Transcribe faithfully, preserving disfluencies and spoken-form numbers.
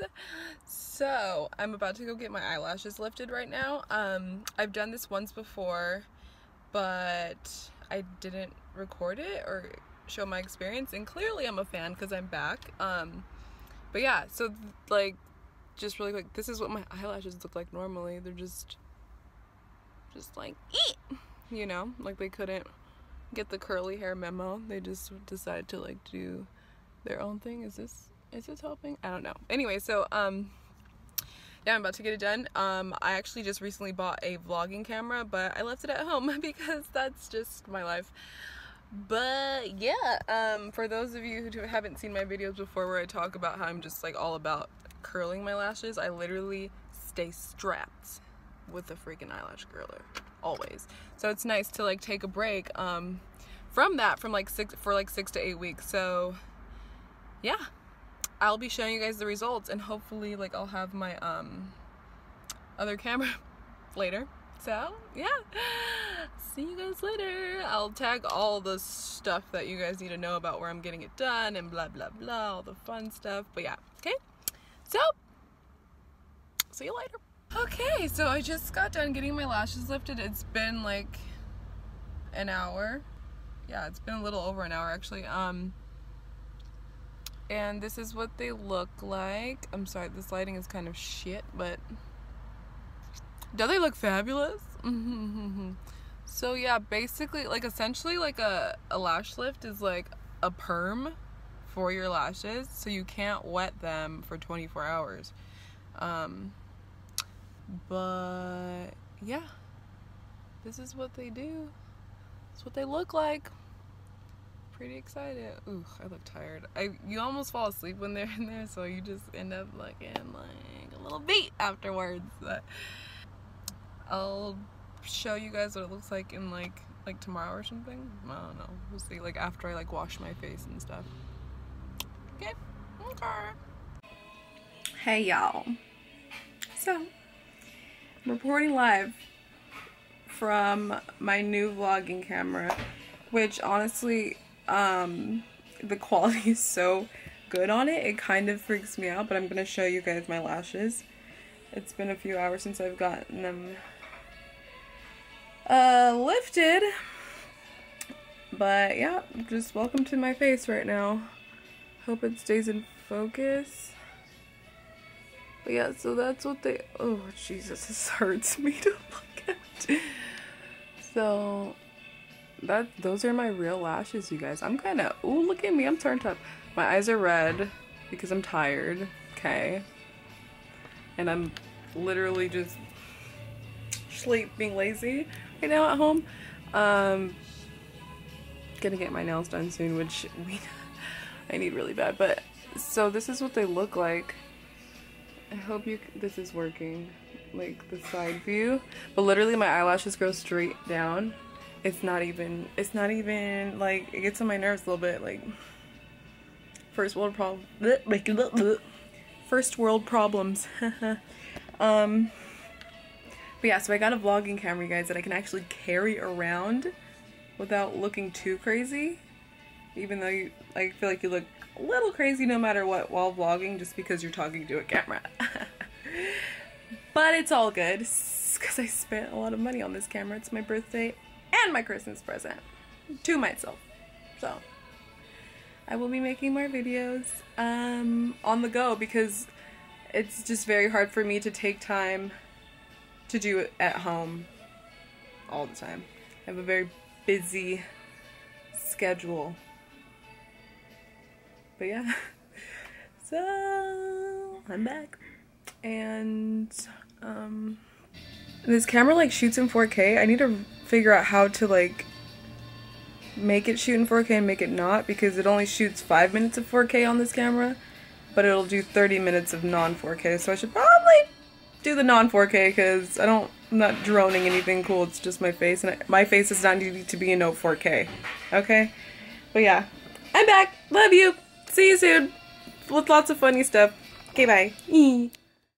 guys. So I'm about to go get my eyelashes lifted right now. Um, I've done this once before, but I didn't record it or show my experience, and clearly I'm a fan because I'm back. Um, but yeah, so like, just really quick, this is what my eyelashes look like normally. They're just, just like, eat, you know, like they couldn't get the curly hair memo. They just decide to like do their own thing. Is this, is this helping? I don't know. Anyway, so, um, yeah, I'm about to get it done. Um, I actually just recently bought a vlogging camera, but I left it at home because that's just my life. But yeah, um, for those of you who haven't seen my videos before where I talk about how I'm just like all about curling my lashes, I literally stay strapped with a freaking eyelash curler always. So it's nice to like take a break um, from that from like six for like six to eight weeks. So yeah, I'll be showing you guys the results, and hopefully like I'll have my um, other camera later. So yeah, see you guys later. I'll tag all the stuff that you guys need to know about where I'm getting it done and blah blah blah, all the fun stuff. But yeah, okay, so see you later. Okay, so I just got done getting my lashes lifted. It's been like an hour. Yeah, it's been a little over an hour actually. Um and this is what they look like. I'm sorry, this lighting is kind of shit, but do they look fabulous? Mm-hmm. So yeah, basically, like essentially like a, a lash lift is like a perm for your lashes, so you can't wet them for twenty-four hours. Um, but yeah, this is what they do. That's what they look like. Pretty excited. Ooh, I look tired. I you almost fall asleep when they're in there, so you just end up looking like a little beat afterwards. But I'll show you guys what it looks like in like like tomorrow or something. I don't know. We'll see. Like after I like wash my face and stuff. Okay. Okay. Hey y'all. So I'm reporting live from my new vlogging camera, which honestly, um, the quality is so good on it. It kind of freaks me out, but I'm gonna show you guys my lashes. It's been a few hours since I've gotten them Uh, lifted, but yeah, just welcome to my face right now. Hope it stays in focus. But yeah, so that's what they, oh Jesus, this hurts me to look at. So that those are my real lashes, you guys. I'm kind of, ooh, look at me, I'm turned up. My eyes are red because I'm tired, okay? And I'm literally just sleep, being lazy right now at home. Um, gonna get my nails done soon, which we, I need really bad. But so this is what they look like. I hope you this is working, like the side view. But literally, my eyelashes go straight down. It's not even. It's not even like it gets on my nerves a little bit. Like first world problem. First world problems. um. But yeah, so I got a vlogging camera, you guys, that I can actually carry around without looking too crazy. Even though you, I feel like you look a little crazy no matter what while vlogging just because you're talking to a camera. But it's all good because I spent a lot of money on this camera. It's my birthday and my Christmas present to myself. So I will be making more videos um, on the go because it's just very hard for me to take time to do it at home all the time. I have a very busy schedule. But yeah, so I'm back. And um, this camera like shoots in four K. I need to figure out how to like make it shoot in four K and make it not, because it only shoots five minutes of four K on this camera, but it'll do thirty minutes of non four K. So I should probably do the non four K because I don't, I'm not droning anything cool. It's just my face, and I, my face does not need to be in no four K. Okay, but yeah, I'm back. Love you. See you soon with lots of funny stuff. Okay, bye.